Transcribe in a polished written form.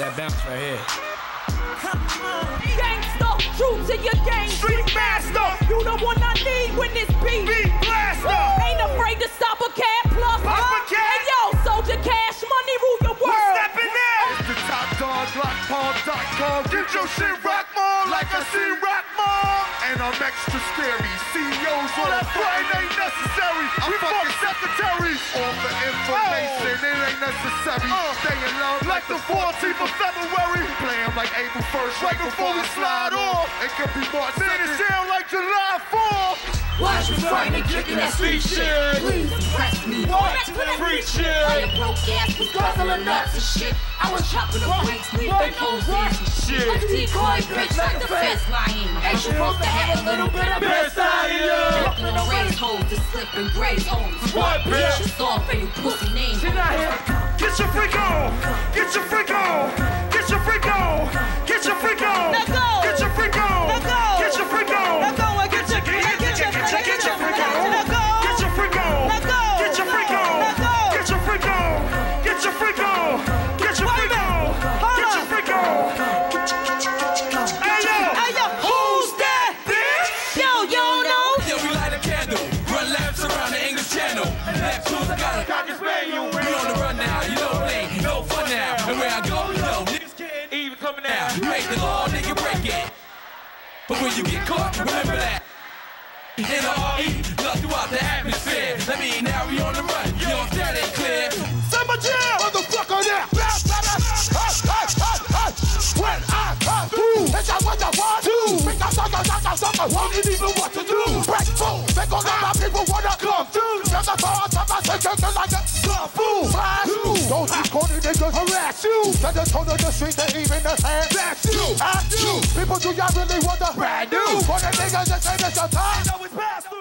That bounce right here. Come on. Gangsta, true to your game. Street master. You the one I need when this beat. Beat blaster. Woo. Ain't afraid to stop a cat plus. And yo, soldier, cash money rule your world. We're stepping in. It's the top dog, lockpaw.com. Get your shit rock more like I see rock more. And I'm extra scary. CEOs on that front ain't necessary. We fuck secretaries. All for information, it ain't necessary. Staying low like the 14th of February. Playing like April 1st, right before we slide off. It could be March 2nd. Man, it sound like July 4th. Watch me trying to kick in that street shit. Please impress me. Watch me free shit. I broke ass was guzzling nuts and shit. I was chopping the bricks, leaving those ass shit. A decoy bitch like the fence lion. Ain't supposed to have a little bit of piss out here. Brooklyn raise hoes to slip and graze homes. What bitch? You soft and you pussy names. Get out here. Get your freak on. Get your freak on. Get your freak on. Get your freak on. Now go. Get your freak on. Now go. Get your freak on. Now go. But when you get caught, remember that. N.R.E. love throughout the atmosphere. I mean, now we on the run. Yo, if that ain't clear. Summer jam! Motherfucker, yeah! When I come through, it's just what I want to. Make a sucker, knock a sucker, won't even what to do. Break food, make all of my people wanna come through. Never thought I take a gun like a fool. Fly you, don't be corny niggas harass you. To the tone of the street, they even the hand that's you. I do. People, do y'all really want the brand new? For the niggas that say this a time, I know it's past.